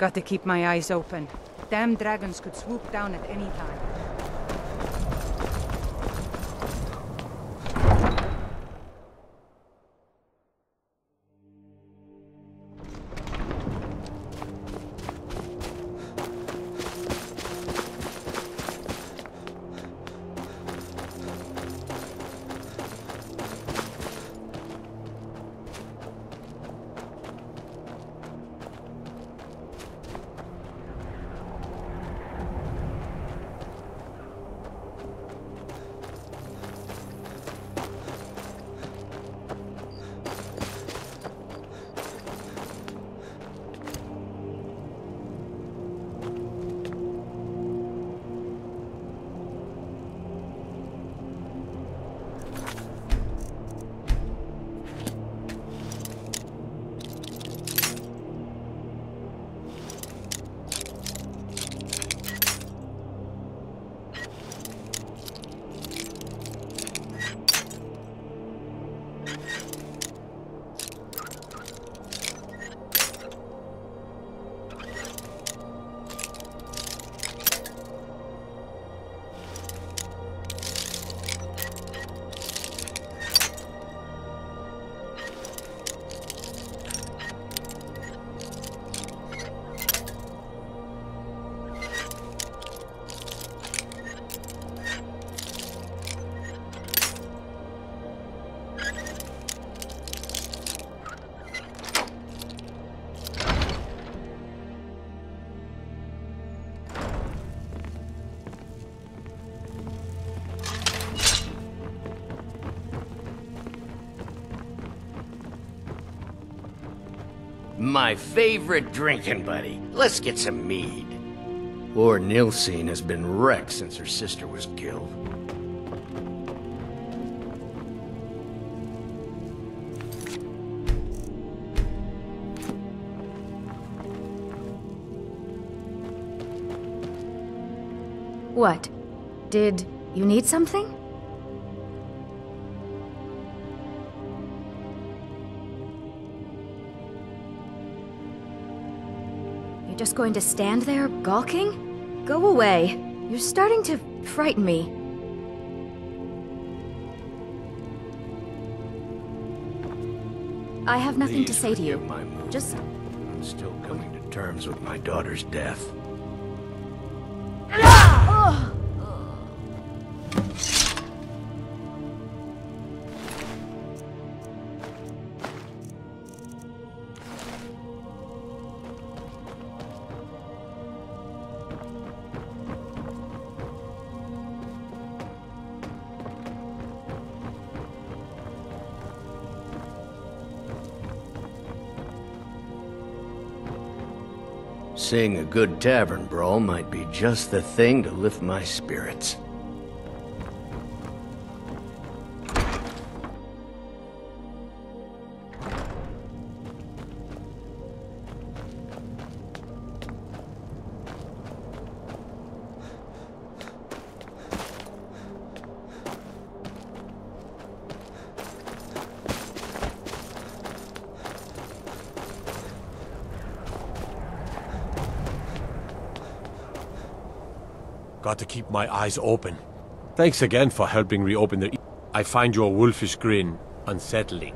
Got to keep my eyes open. Damn dragons could swoop down at any time. My favorite drinking buddy. Let's get some mead. Poor Nilsine has been wrecked since her sister was killed. What? Did you need something? Just going to stand there, gawking? Go away. You're starting to frighten me. I have nothing to say to you. Just... I'm still coming to terms with my daughter's death. Seeing a good tavern brawl might be just the thing to lift my spirits. Got to keep my eyes open. Thanks again for helping reopen the... I find your wolfish grin unsettling.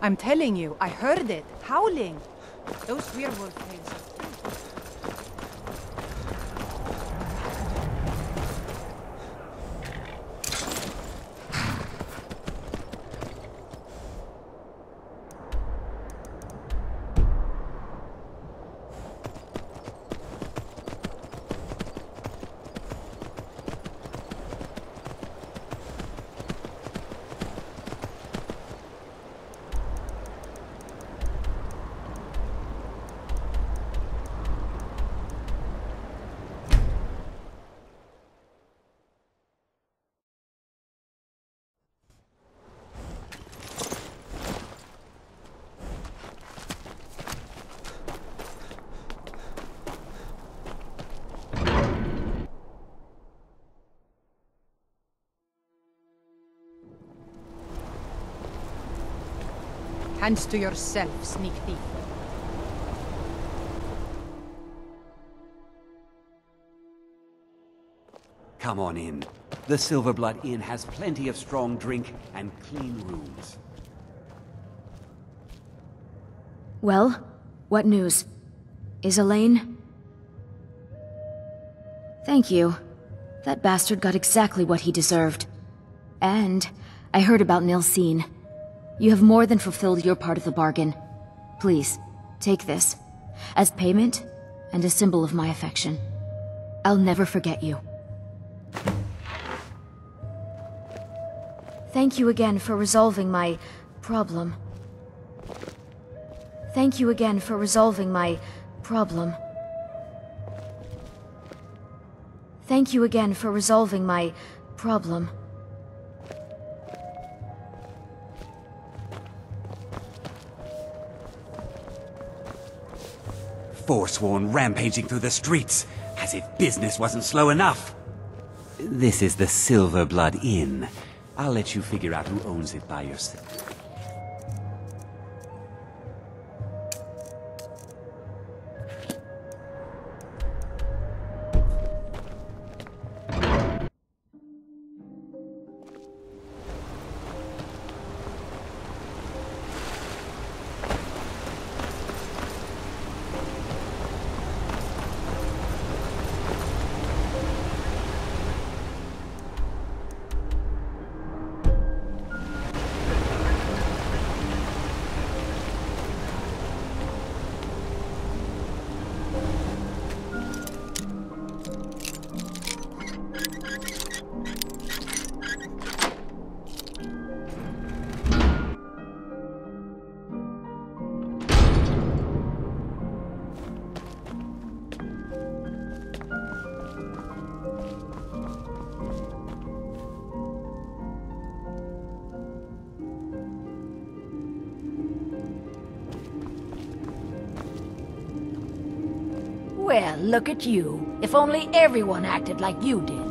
I'm telling you, I heard it, howling. Those werewolf things. Hands to yourself, sneak thief. Come on in. The Silverblood Inn has plenty of strong drink and clean rooms. Well, what news? Is Elaine? Thank you. That bastard got exactly what he deserved. And I heard about Nilsine. You have more than fulfilled your part of the bargain. Please, take this. As payment, and a symbol of my affection. I'll never forget you. Thank you again for resolving my problem. Thank you again for resolving my problem. Forsworn rampaging through the streets, as if business wasn't slow enough. This is the Silverblood Inn. I'll let you figure out who owns it by yourself. Well, look at you. If only everyone acted like you did.